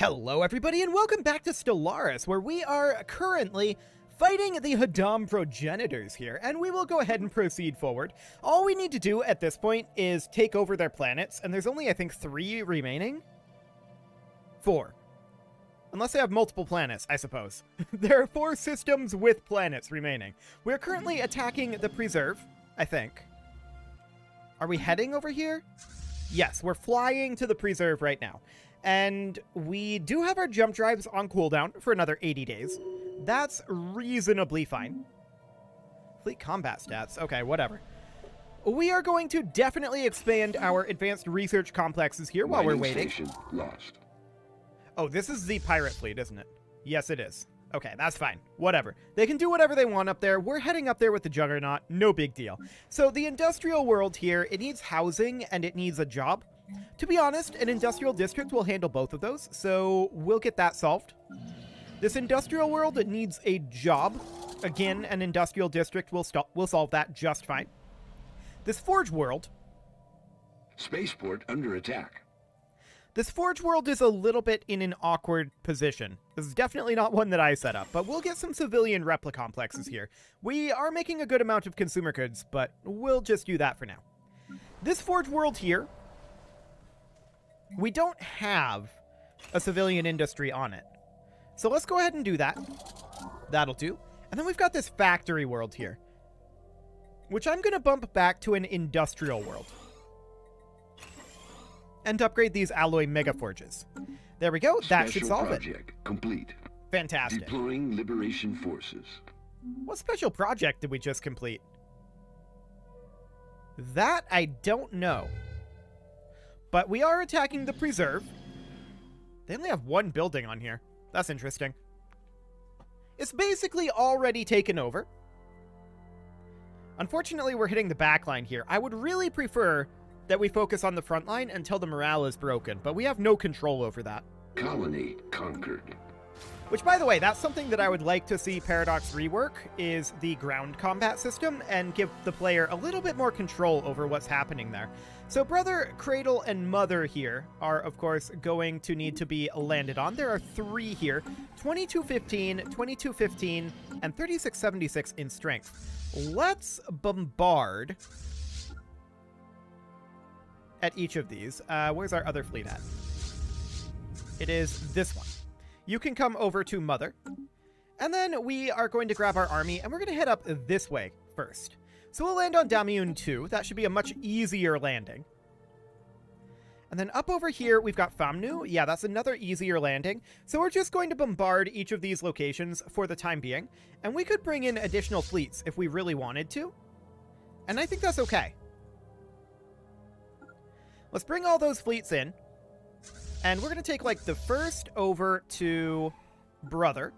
Hello everybody and welcome back to Stellaris, where we are currently fighting the Hadam Progenitors here, and we will go ahead and proceed forward. All we need to do at this point is take over their planets, and there's only, I think, 3 remaining? 4. Unless they have multiple planets, I suppose. There are 4 systems with planets remaining. We're currently attacking the preserve, I think. Are we heading over here? Yes, we're flying to the preserve right now. And we do have our jump drives on cooldown for another 80 days. That's reasonably fine. Fleet combat stats. Okay, whatever. We are going to definitely expand our advanced research complexes here while we're waiting. Lost. Oh, this is the pirate fleet, isn't it? Yes, it is. Okay, that's fine. Whatever. They can do whatever they want up there. We're heading up there with the Juggernaut. No big deal. So the industrial world here, it needs housing and it needs a job. To be honest, an industrial district will handle both of those, so we'll get that solved. This industrial world, it needs a job. Again, an industrial district will solve that just fine. This forge world... Spaceport under attack. This forge world is a little bit in an awkward position. This is definitely not one that I set up, but we'll get some civilian replica complexes here. We are making a good amount of consumer goods, but we'll just do that for now. This forge world here... we don't have a civilian industry on it. So let's go ahead and do that. That'll do. And then we've got this factory world here, which I'm going to bump back to an industrial world. And upgrade these alloy mega forges. There we go. That should solve it. Special project complete. Fantastic. Deploying liberation forces. What special project did we just complete? That I don't know. But we are attacking the preserve. They only have 1 building on here. That's interesting. It's basically already taken over. Unfortunately, we're hitting the back line here. I would really prefer that we focus on the front line until the morale is broken, but we have no control over that. Colony conquered. Which, by the way, that's something that I would like to see Paradox rework, is the ground combat system, and give the player a little bit more control over what's happening there. So Brother, Cradle, and Mother here are, of course, going to need to be landed on. There are 3 here, 2215, 2215, and 3676 in strength. Let's bombard at each of these. Where's our other fleet at? It is this one. You can come over to Mother, and then we are going to grab our army, and we're going to head up this way first. So we'll land on Damiun 2. That should be a much easier landing. And then up over here, we've got Famnu. Yeah, that's another easier landing. So we're just going to bombard each of these locations for the time being, and we could bring in additional fleets if we really wanted to, and I think that's okay. Let's bring all those fleets in. And we're going to take, like, the first over to Brother.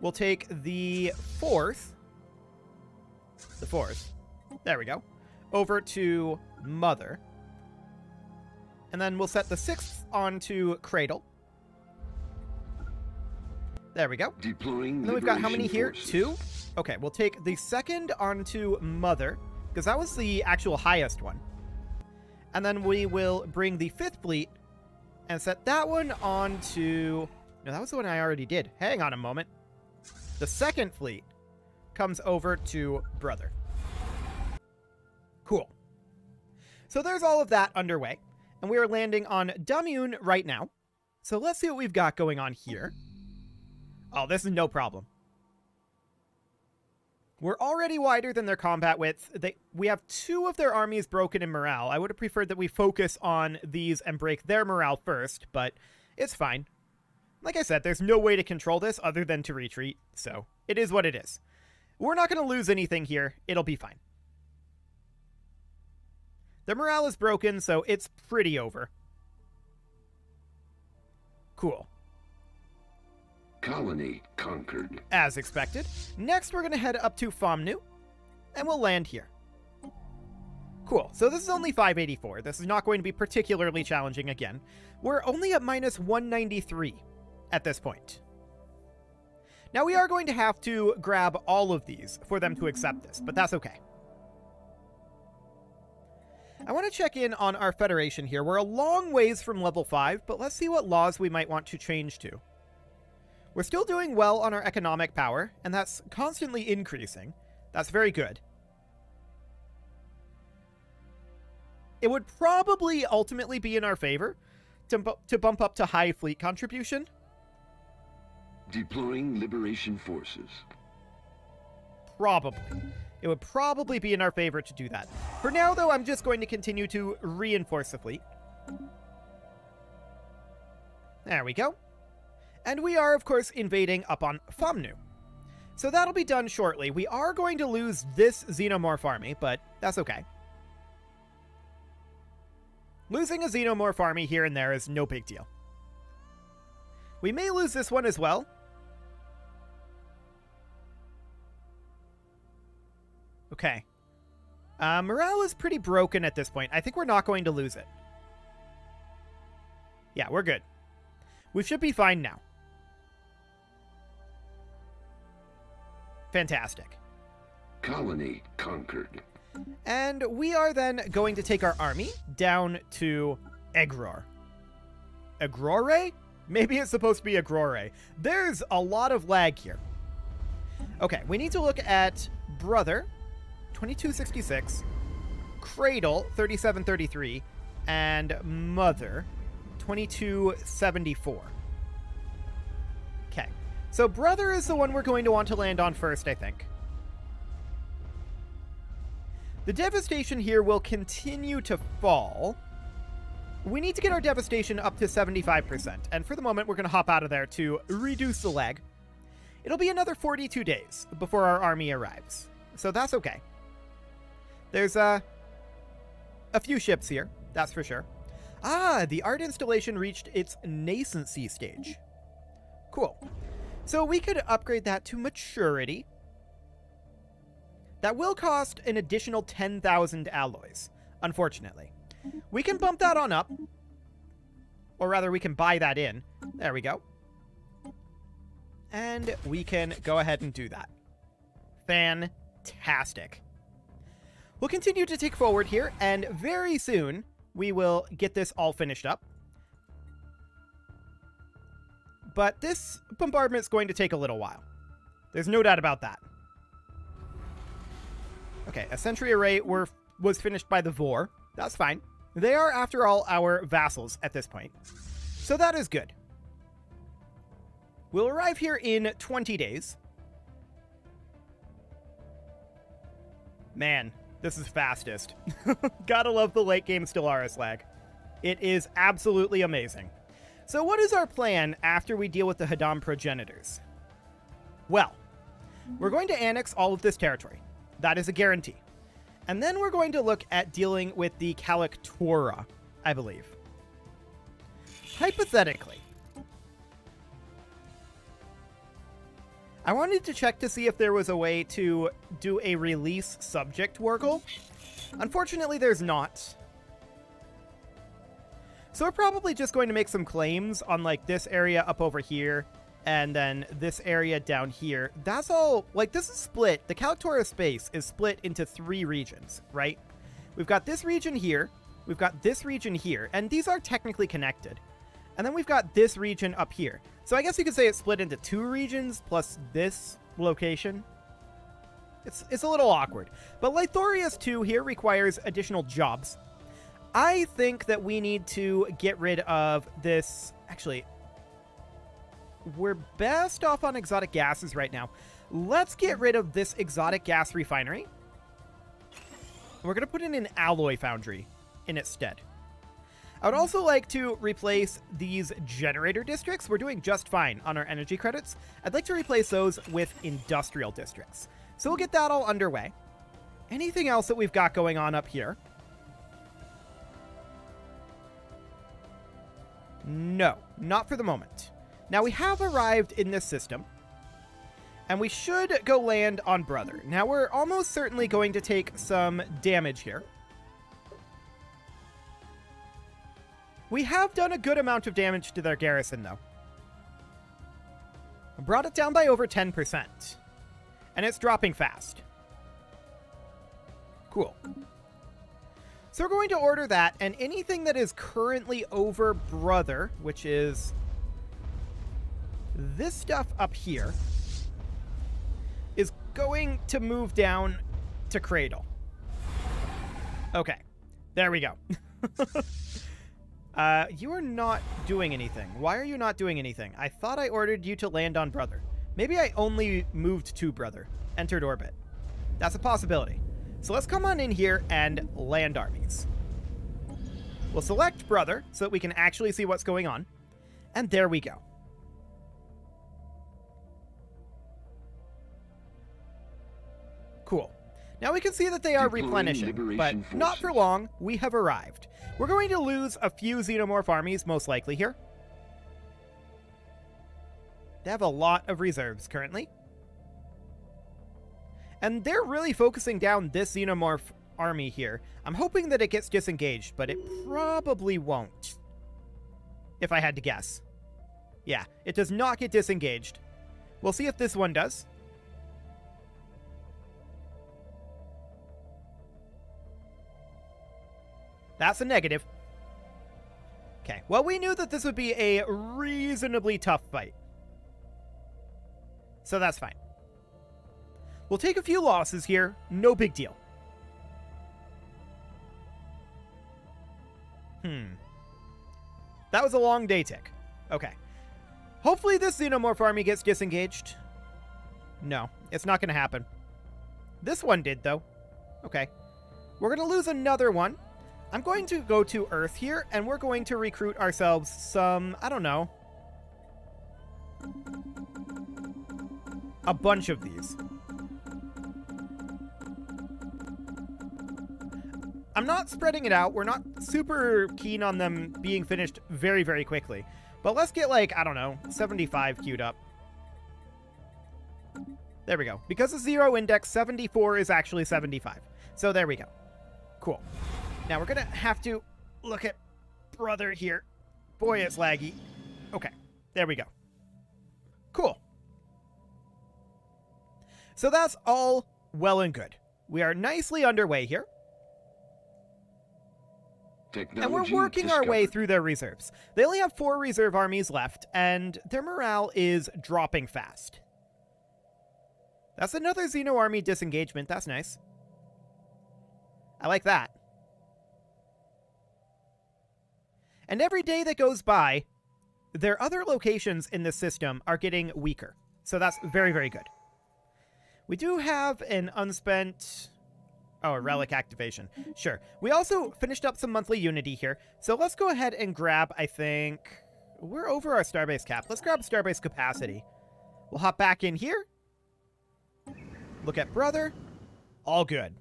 We'll take the fourth. The fourth. There we go. Over to Mother. And then we'll set the 6th onto Cradle. There we go. And then we've got how many here? 2? Okay, we'll take the 2nd onto Mother, because that was the actual highest one. And then we will bring the 5th fleet and set that one on to... no, that was the one I already did. Hang on a moment. The 2nd fleet comes over to Brother. Cool. So there's all of that underway. And we are landing on Damiun right now. So let's see what we've got going on here. Oh, this is no problem. We're already wider than their combat width. We have 2 of their armies broken in morale. I would have preferred that we focus on these and break their morale first, but it's fine. Like I said, there's no way to control this other than to retreat, so it is what it is. We're not going to lose anything here. It'll be fine. Their morale is broken, so it's pretty over. Cool. Colony conquered. As expected. Next, we're going to head up to Famnu, and we'll land here. Cool. So this is only 584. This is not going to be particularly challenging again. We're only at minus 193 at this point. Now, we are going to have to grab all of these for them to accept this, but that's okay. I want to check in on our Federation here. We're a long ways from level 5, but let's see what laws we might want to change to. We're still doing well on our economic power, and that's constantly increasing. That's very good. It would probably ultimately be in our favor to bump up to high fleet contribution. Deploying liberation forces. Probably. It would probably be in our favor to do that. For now, though, I'm just going to continue to reinforce the fleet. There we go. And we are, of course, invading up on Famnu. So that'll be done shortly. We are going to lose this Xenomorph army, but that's okay. Losing a Xenomorph army here and there is no big deal. We may lose this one as well. Okay. Morale is pretty broken at this point. I think we're not going to lose it. Yeah, we're good. We should be fine now. Fantastic. Colony conquered. And we are then going to take our army down to Egror. Egrore? Maybe it's supposed to be Egrore. There's a lot of lag here. Okay, we need to look at Brother, 2266, Cradle, 3733, and Mother, 2274. Okay, so Brother is the one we're going to want to land on first, I think. The devastation here will continue to fall. We need to get our devastation up to 75%, and for the moment, we're going to hop out of there to reduce the lag. It'll be another 42 days before our army arrives, so that's okay. There's a few ships here, that's for sure. Ah, the art installation reached its nascency stage. Cool. So we could upgrade that to maturity. That will cost an additional 10,000 alloys, unfortunately. We can bump that on up. Or rather, we can buy that in. There we go. And we can go ahead and do that. Fantastic. We'll continue to tick forward here, and very soon we will get this all finished up. But this bombardment's going to take a little while. There's no doubt about that. Okay, a sentry array was finished by the Vor. That's fine. They are, after all, our vassals at this point. So that is good. We'll arrive here in 20 days. Man, this is fastest. Gotta love the late game Stellaris lag. It is absolutely amazing. So what is our plan after we deal with the Hadam Progenitors? Well, we're going to annex all of this territory. That is a guarantee. And then we're going to look at dealing with the Kalaktura, I believe. Hypothetically, I wanted to check to see if there was a way to do a release subject wargle. Unfortunately, there's not. So we're probably just going to make some claims on, like, this area up over here, and then this area down here. That's all. Like, this is split. The Calictora space is split into 3 regions, right? We've got this region here. We've got this region here. And these are technically connected. And then we've got this region up here. So I guess you could say it's split into 2 regions plus this location. It's a little awkward. But Lithorius 2 here requires additional jobs. I think that we need to get rid of this. Actually, we're best off on exotic gases right now. Let's get rid of this exotic gas refinery. We're going to put in an alloy foundry in its stead. I would also like to replace these generator districts. We're doing just fine on our energy credits. I'd like to replace those with industrial districts. So we'll get that all underway. Anything else that we've got going on up here? No, not for the moment. Now, we have arrived in this system, and we should go land on Brother. Now, we're almost certainly going to take some damage here. We have done a good amount of damage to their garrison, though. I brought it down by over 10%, and it's dropping fast. Cool. So we're going to order that, and anything that is currently over brother, which is this stuff up here, is going to move down to cradle. Okay, there we go. You are not doing anything. Why are you not doing anything? I thought I ordered you to land on brother. Maybe I only moved to brother, entered orbit. That's a possibility. So let's come on in here and land armies. We'll select brother so that we can actually see what's going on. And there we go. Cool. Now we can see that they are replenishing, but not for long. We have arrived. We're going to lose a few xenomorph armies, most likely, here. They have a lot of reserves currently. And they're really focusing down this xenomorph army here. I'm hoping that it gets disengaged, but it probably won't, if I had to guess. Yeah, it does not get disengaged. We'll see if this one does. That's a negative. Okay, well, we knew that this would be a reasonably tough fight, so that's fine. We'll take a few losses here. No big deal. That was a long day tick. Okay. Hopefully this xenomorph army gets disengaged. No, it's not going to happen. This one did, though. Okay. We're going to lose another one. I'm going to go to Earth here, and we're going to recruit ourselves some, I don't know, a bunch of these. I'm not spreading it out. We're not super keen on them being finished very, very quickly. But let's get, like, I don't know, 75 queued up. There we go. Because of zero index, 74 is actually 75. So there we go. Cool. Now we're going to have to look at brother here. Boy, it's laggy. Okay. There we go. Cool. So that's all well and good. We are nicely underway here. And we're working our way through their reserves. They only have 4 reserve armies left, and their morale is dropping fast. That's another Xeno army disengagement. That's nice. I like that. And every day that goes by, their other locations in the system are getting weaker. So that's very, very good. We do have an unspent... Oh, a relic activation. Sure. We also finished up some monthly unity here. So let's go ahead and grab, I think... We're over our starbase cap. Let's grab starbase capacity. We'll hop back in here. Look at brother. All good.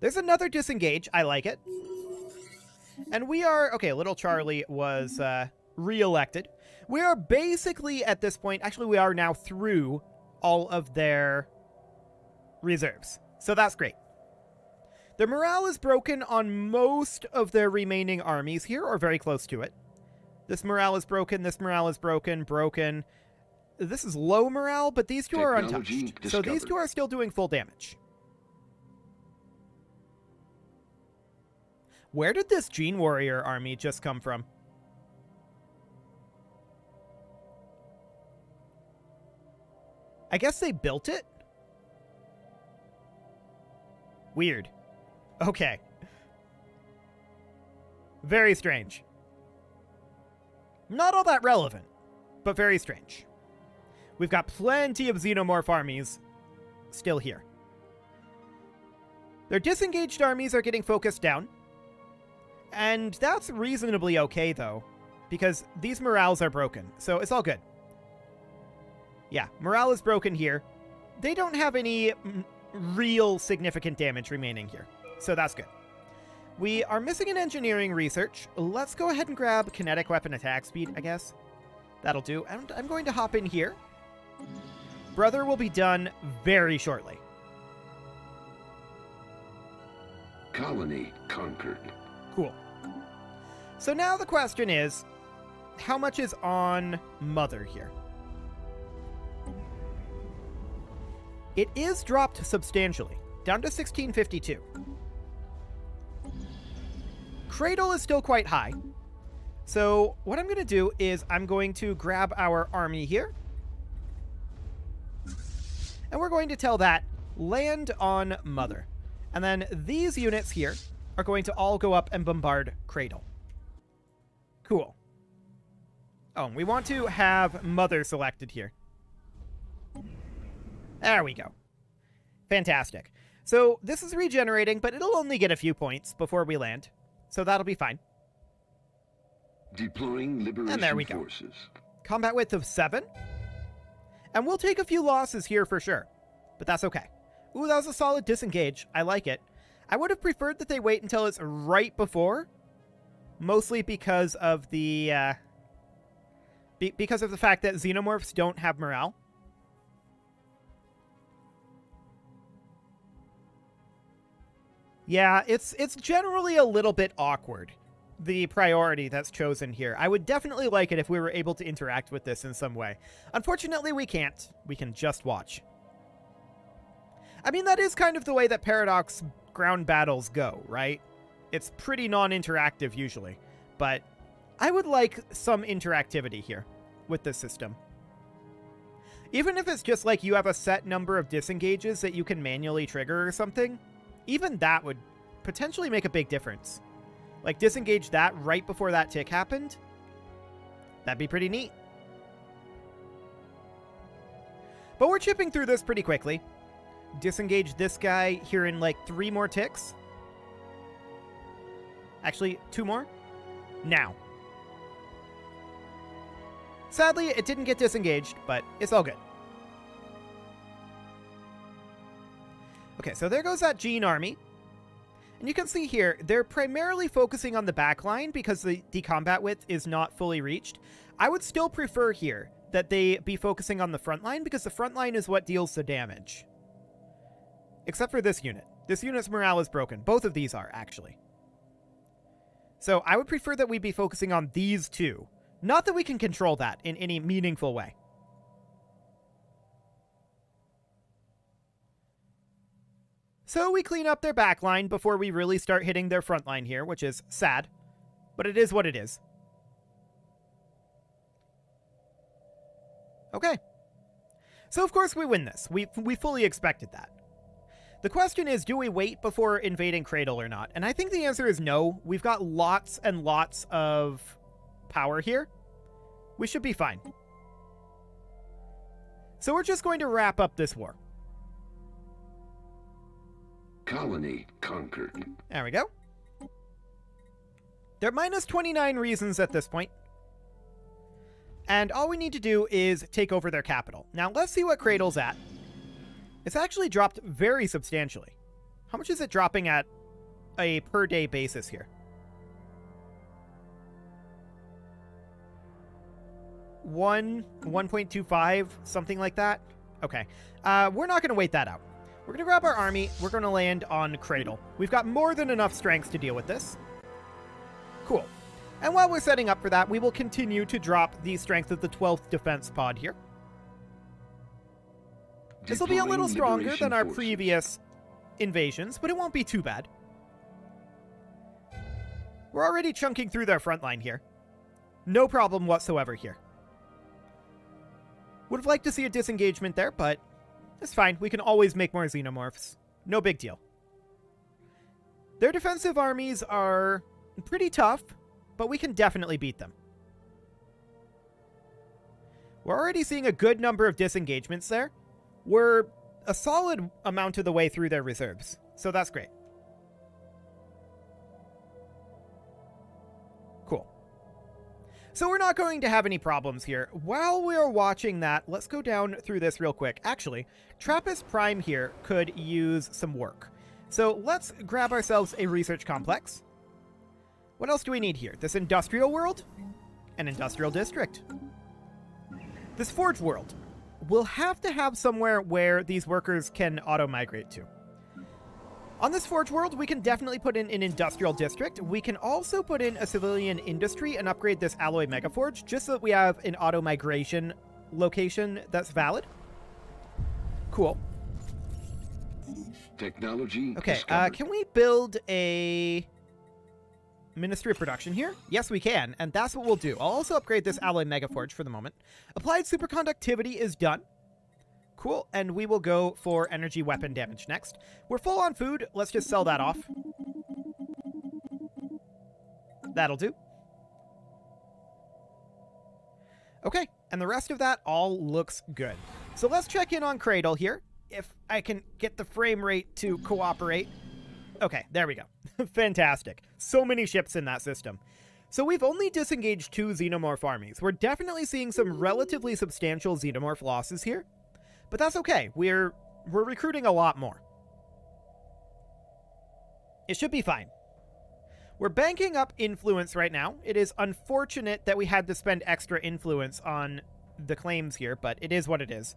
There's another disengage. I like it. And we are... Okay, little Charlie was re-elected. We are basically at this point... Actually, we are now through all of their reserves. So that's great. Their morale is broken on most of their remaining armies here, or very close to it. This morale is broken, this morale is broken. This is low morale, but these two are untouched. So these two are still doing full damage. Where did this Gene Warrior army just come from? I guess they built it? Weird. Okay. Very strange. Not all that relevant, but very strange. We've got plenty of xenomorph armies still here. Their disengaged armies are getting focused down. And that's reasonably okay, though, because these morales are broken, so it's all good. Yeah, morale is broken here. They don't have any real significant damage remaining here. So that's good. We are missing an engineering research. Let's go ahead and grab kinetic weapon attack speed, I guess. That'll do. And I'm going to hop in here. Brother will be done very shortly. Colony conquered. Cool. So now the question is, how much is on Mother here? It is dropped substantially, down to 1652. Cradle is still quite high. So what I'm going to do is I'm going to grab our army here. And we're going to tell that land on Mother. And then these units here are going to all go up and bombard Cradle. Cool. Oh, we want to have Mother selected here. There we go. Fantastic. So this is regenerating, but it'll only get a few points before we land. So that'll be fine. Deploying liberation and there we go. Forces. Combat width of 7. And we'll take a few losses here for sure. But that's okay. Ooh, that was a solid disengage. I like it. I would have preferred that they wait until it's right before. Mostly because of the... because of the fact that xenomorphs don't have morale. Yeah, it's generally a little bit awkward, the priority that's chosen here. I would definitely like it if we were able to interact with this in some way. Unfortunately, we can't. We can just watch. I mean, that is kind of the way that Paradox ground battles go, right? It's pretty non-interactive usually, but I would like some interactivity here with this system. Even if it's just like you have a set number of disengages that you can manually trigger or something, even that would potentially make a big difference. Like, disengage that right before that tick happened. That'd be pretty neat. But we're chipping through this pretty quickly. Disengage this guy here in, like, 3 more ticks. Actually, 2 more. Now. Sadly, it didn't get disengaged, but it's all good. Okay, so there goes that Gene army. And you can see here, they're primarily focusing on the back line because the combat width is not fully reached. I would still prefer here that they be focusing on the front line because the front line is what deals the damage. Except for this unit. This unit's morale is broken. Both of these are, actually. So I would prefer that we be focusing on these two. Not that we can control that in any meaningful way. So we clean up their back line before we really start hitting their front line here, which is sad, but it is what it is. Okay. So of course we win this. We fully expected that. The question is, do we wait before invading Cradle or not? And I think the answer is no. We've got lots and lots of power here. We should be fine. So we're just going to wrap up this war. Colony conquered. There we go. They're minus 29 reasons at this point. And all we need to do is take over their capital. Now, let's see what Cradle's at. It's actually dropped very substantially. How much is it dropping at a per-day basis here? 1.25, something like that? Okay. We're not going to wait that out. We're going to grab our army. We're going to land on Cradle. We've got more than enough strength to deal with this. Cool. And while we're setting up for that, we will continue to drop the strength of the 12th defense pod here. This will be a little stronger than our previous invasions, but it won't be too bad. We're already chunking through their front line here. No problem whatsoever here. Would have liked to see a disengagement there, but... it's fine. We can always make more xenomorphs. No big deal. Their defensive armies are pretty tough, but we can definitely beat them. We're already seeing a good number of disengagements there. We're a solid amount of the way through their reserves, so that's great. Cool. So we're not going to have any problems here. While we're watching that, let's go down through this real quick. Actually, Trappist Prime here could use some work. So let's grab ourselves a research complex. What else do we need here? This industrial world? An industrial district. This forge world. We'll have to have somewhere where these workers can auto-migrate to. On this forge world, we can definitely put in an industrial district. We can also put in a civilian industry and upgrade this alloy megaforge just so that we have an auto-migration location that's valid. Cool. Technology. Okay, can we build a Ministry of Production here? Yes, we can, and that's what we'll do. I'll also upgrade this alloy megaforge for the moment. Applied superconductivity is done. Cool, and we will go for energy weapon damage next. We're full on food. Let's just sell that off. That'll do. Okay, and the rest of that all looks good. So let's check in on Cradle here. If I can get the frame rate to cooperate. Okay, there we go. Fantastic. So many ships in that system. So we've only disengaged 2 xenomorph armies. We're definitely seeing some relatively substantial xenomorph losses here. But that's okay. We're recruiting a lot more. It should be fine. We're banking up influence right now. It is unfortunate that we had to spend extra influence on the claims here, but it is what it is.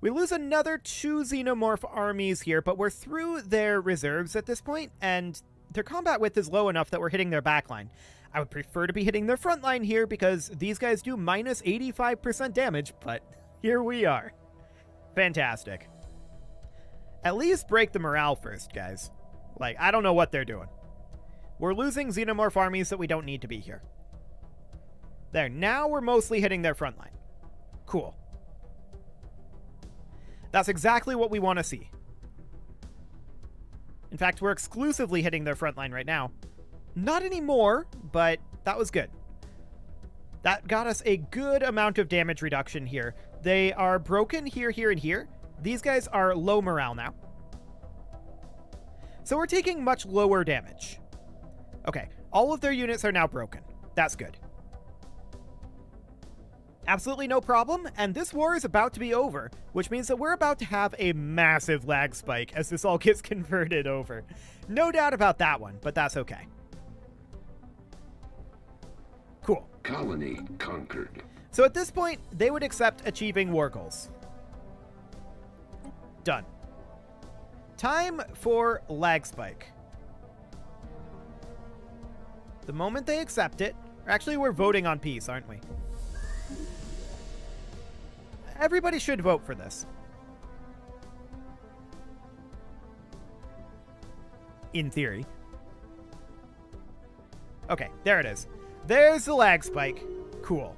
We lose another 2 xenomorph armies here, but we're through their reserves at this point, and their combat width is low enough that we're hitting their backline. I would prefer to be hitting their front line here because these guys do minus 85% damage, but here we are. Fantastic. At least break the morale first, guys. Like, I don't know what they're doing. We're losing xenomorph armies that we don't need to be here. There, now we're mostly hitting their front line. Cool. That's exactly what we want to see. In fact, we're exclusively hitting their front line right now. Not anymore, but that was good. That got us a good amount of damage reduction here. They are broken here, here, and here. These guys are low morale now. So we're taking much lower damage. Okay, all of their units are now broken. That's good. Absolutely no problem, and this war is about to be over, which means that we're about to have a massive lag spike as this all gets converted over. No doubt about that one, but that's okay. Cool. Colony conquered. So at this point, they would accept achieving war goals. Done. Time for lag spike. The moment they accept it, or actually we're voting on peace, aren't we? Everybody should vote for this. In theory. Okay, there it is. There's the lag spike. Cool.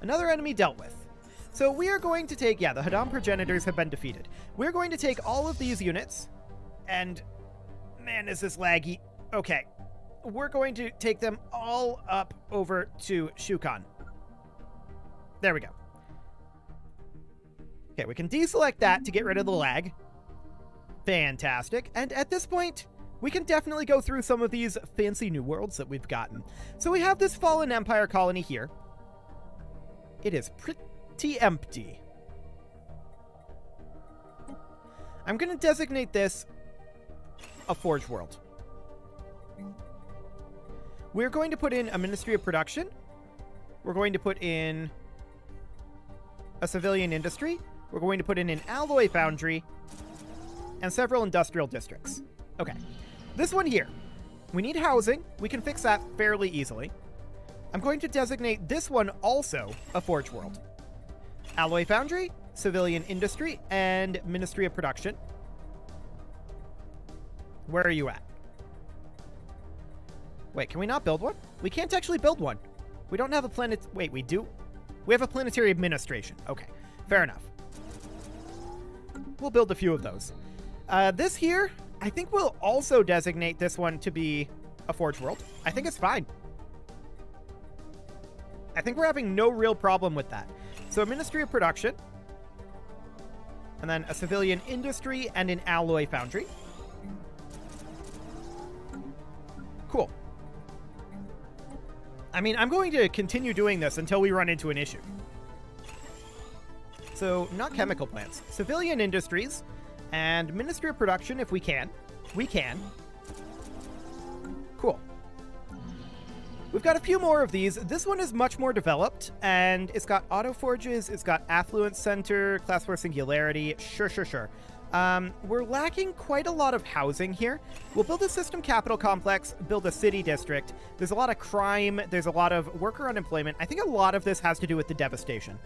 Another enemy dealt with. So we are going to take... Yeah, the Hadam Progenitors have been defeated. We're going to take all of these units. And... Man, is this laggy. Okay. We're going to take them all up over to Shukan. There we go. Okay, we can deselect that to get rid of the lag. Fantastic. And at this point, we can definitely go through some of these fancy new worlds that we've gotten. So we have this fallen empire colony here. It is pretty empty. I'm going to designate this a forge world. We're going to put in a Ministry of Production. We're going to put in a civilian industry. We're going to put in an alloy foundry and several industrial districts. Okay. This one here. We need housing. We can fix that fairly easily. I'm going to designate this one also a forge world. Alloy foundry, civilian industry, and Ministry of Production. Where are you at? Wait, can we not build one? We can't actually build one. We don't have a planet... Wait, we do... We have a planetary administration. Okay, fair enough. We'll build a few of those. This here, I think we'll also designate this one to be a forge world. I think it's fine. I think we're having no real problem with that. So a Ministry of Production, and then a civilian industry and an alloy foundry. Cool. I mean, I'm going to continue doing this until we run into an issue. So, not chemical plants. Civilian industries and Ministry of Production if we can. We can. Cool. We've got a few more of these. This one is much more developed, and it's got auto forges, it's got affluence center, class 4 singularity. Sure, sure, sure. We're lacking quite a lot of housing here. We'll build a system capital complex, build a city district. There's a lot of crime. There's a lot of worker unemployment. I think a lot of this has to do with the devastation.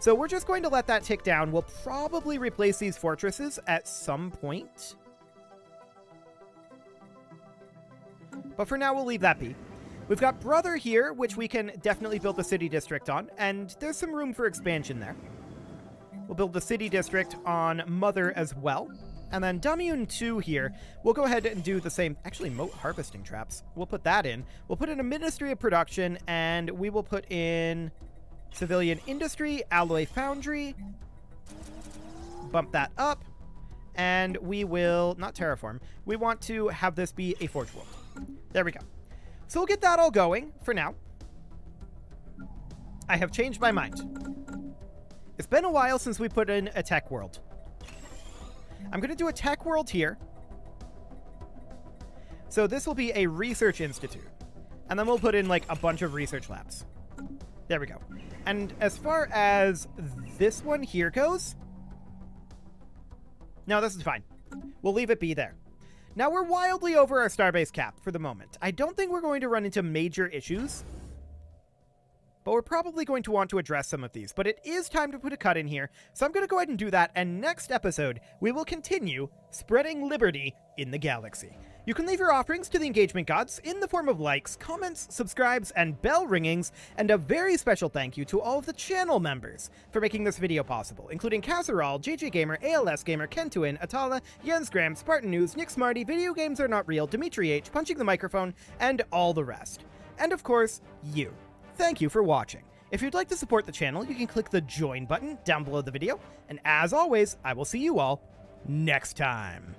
So we're just going to let that tick down. We'll probably replace these fortresses at some point. But for now, we'll leave that be. We've got Brother here, which we can definitely build the city district on, and there's some room for expansion there. We'll build the city district on Mother as well. And then Damyun 2 here, we'll go ahead and do the same. Actually, moat harvesting traps. We'll put that in. We'll put in a Ministry of Production, and we will put in Civilian Industry, Alloy Foundry. Bump that up. And we will, not terraform, we want to have this be a Forge World. There we go. So we'll get that all going for now. I have changed my mind. It's been a while since we put in a Tech World. I'm going to do a Tech World here. So this will be a research institute. And then we'll put in like a bunch of research labs. There we go. And as far as this one here goes, no, this is fine. We'll leave it be there. Now we're wildly over our starbase cap for the moment. I don't think we're going to run into major issues, but we're probably going to want to address some of these. But it is time to put a cut in here, so I'm going to go ahead and do that, and next episode, we will continue spreading liberty in the galaxy. You can leave your offerings to the engagement gods in the form of likes, comments, subscribes, and bell ringings, and a very special thank you to all of the channel members for making this video possible, including Casserole, JJ Gamer, ALS Gamer, Kentuin, Atala, Jensgram, Spartan News, Nick Smarty, Video Games Are Not Real, Dimitri H, Punching the Microphone, and all the rest. And of course, you. Thank you for watching. If you'd like to support the channel, you can click the join button down below the video. And as always, I will see you all next time.